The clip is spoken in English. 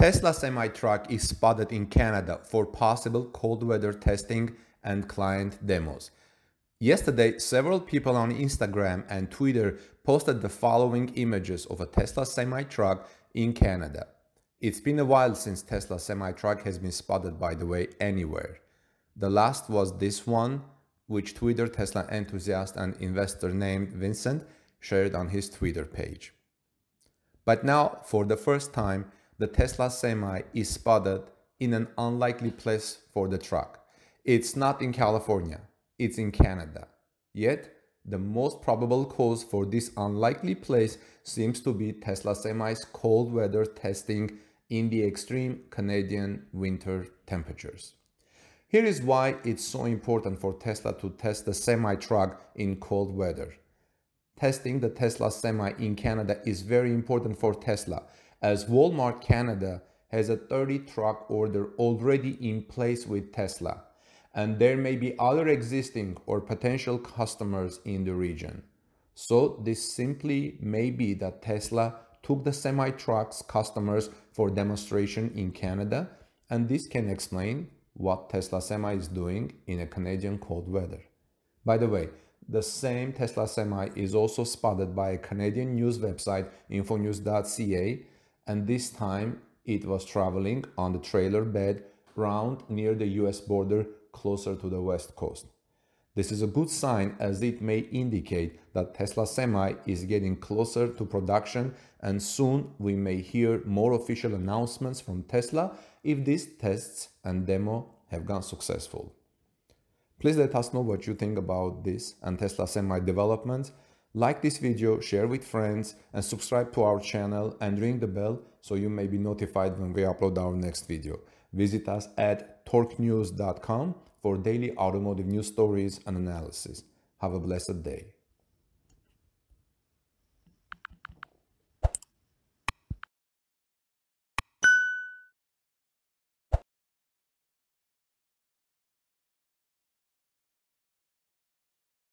Tesla Semi truck is spotted in Canada for possible cold weather testing and client demos. Yesterday, several people on Instagram and Twitter posted the following images of a Tesla Semi truck in Canada. It's been a while since Tesla Semi truck has been spotted, by the way, anywhere. The last was this one, which Twitter Tesla enthusiast and investor named Vincent shared on his Twitter page. But now, for the first time, the Tesla Semi is spotted in an unlikely place for the truck. It's not in California, it's in Canada. Yet, the most probable cause for this unlikely place seems to be Tesla Semi's cold weather testing in the extreme Canadian winter temperatures. Here is why it's so important for Tesla to test the Semi truck in cold weather. Testing the Tesla Semi in Canada is very important for Tesla, as Walmart Canada has a 30-truck order already in place with Tesla, and there may be other existing or potential customers in the region. So this simply may be that Tesla took the semi-truck's customers for demonstration in Canada, and this can explain what Tesla Semi is doing in a Canadian cold weather. By the way, the same Tesla Semi is also spotted by a Canadian news website, infonews.ca, and this time it was traveling on the trailer bed round near the US border, closer to the west coast. This is a good sign, as it may indicate that Tesla Semi is getting closer to production, and soon we may hear more official announcements from Tesla if these tests and demo have gone successful. Please let us know what you think about this and Tesla Semi developments. Like this video, share with friends, and subscribe to our channel and ring the bell so you may be notified when we upload our next video. Visit us at torquenews.com for daily automotive news stories and analysis. Have a blessed day.